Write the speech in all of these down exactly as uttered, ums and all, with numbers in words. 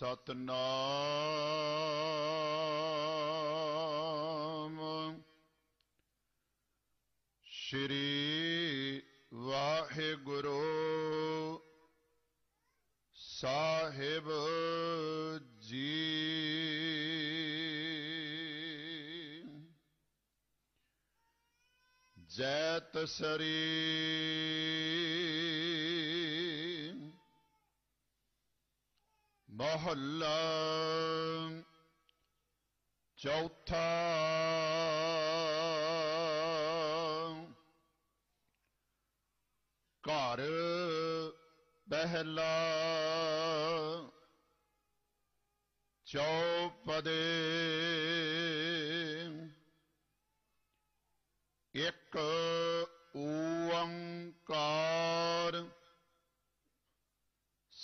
सतनाम श्री वाहेगुरु साहिब जी। जैत सरी मोहल्ला चौथा। घर पहला चौपदे एक ओंकार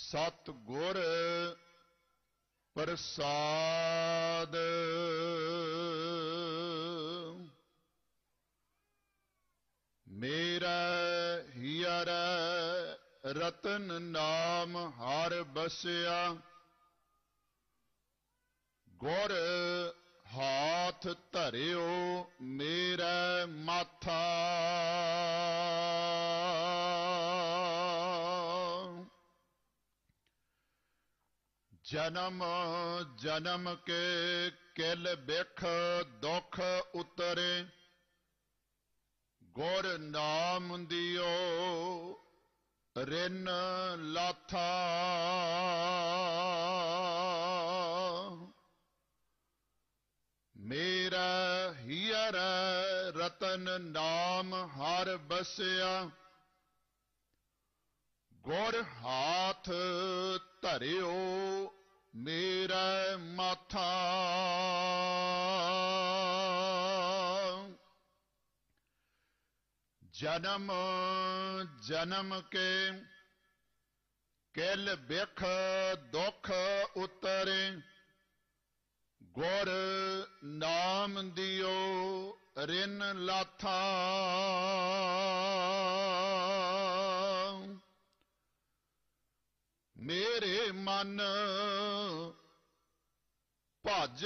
सतगुर प्रसाद। मेरा हियर रतन नाम हर बसिया, गुर हाथ धरियो मेरा माथा। जन्म जन्म के किल बिख दुख उतरे, गुर नाम दियो रिन लाथा। मेरा हियर रतन नाम हर बसिया, गुर हाथ धरियो मेरा माथा। जन्म जन्म के किल बिख दुख उतरे, गुर नाम दियो रिन लाथा। मेरे मन भज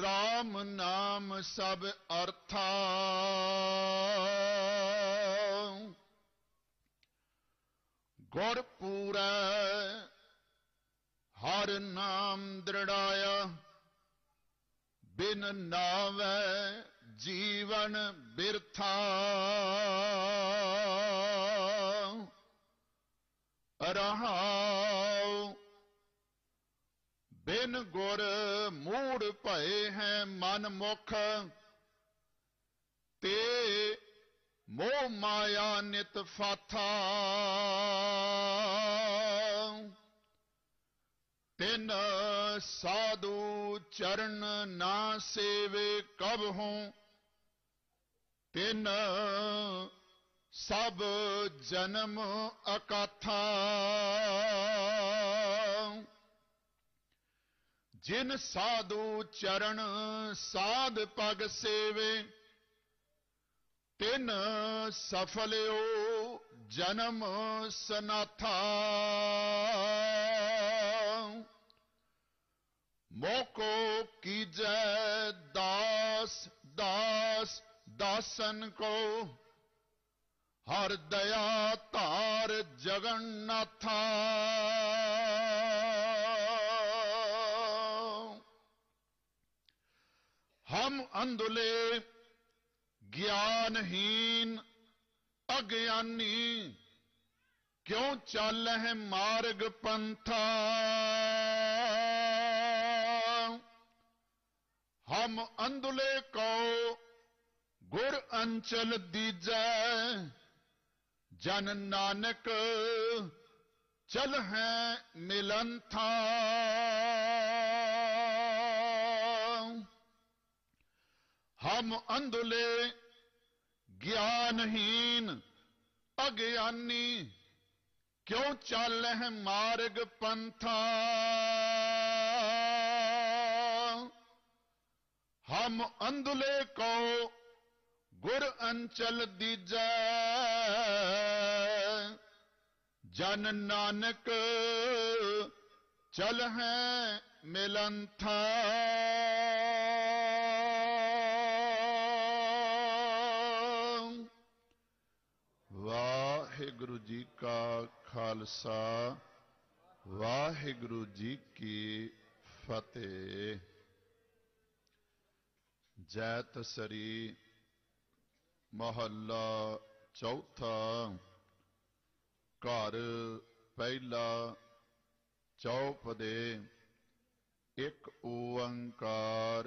राम नाम सब अर्था, गुर पूरा हर नाम दृढ़ाया, बिन नावै जीवन बिरथा। रहाओ बिन गुर मूढ़ भये हैं मन मुख, ते मोह माया नित फाथा। तिन साधु चरण ना सेवे कबहूं, तिन सब जन्म अकाथा। जिन साधु चरण साध पग सेवे, तिन सफल्यो जन्म सनाथा। मोको कीजै दास दास दासन को, हर दया तार जगन्नाथा। हम अंधुले ज्ञानहीन अज्ञानी, क्यों चल है मार्ग पंथा। हम अंधुले को गुर अंचल दीजै, जन नानक चल है मिलन था। हम अंधुले ज्ञानहीन अज्ञानी, क्यों चल है मार्ग पंथा। हम अंधुले को गुर अंचल दीजै, जन नानक चल है मिलन था वाहेगुरु जी का खालसा वाहेगुरु जी की फतेह। जैत सरी मोहल्ला चौथा, घर पहला, चौपदे। एक ओंकार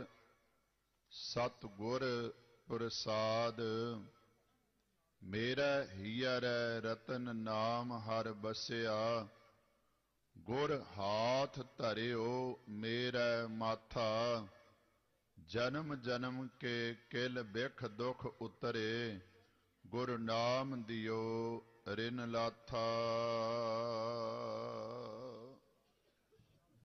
सतगुर प्रसाद, मेरा हियर रतन नाम हर बसिया। गुर हाथ धरियो मेरा माथा, जन्म जन्म के किल बिख दुख उतरे। गुरु नाम दियो रिन लाथा।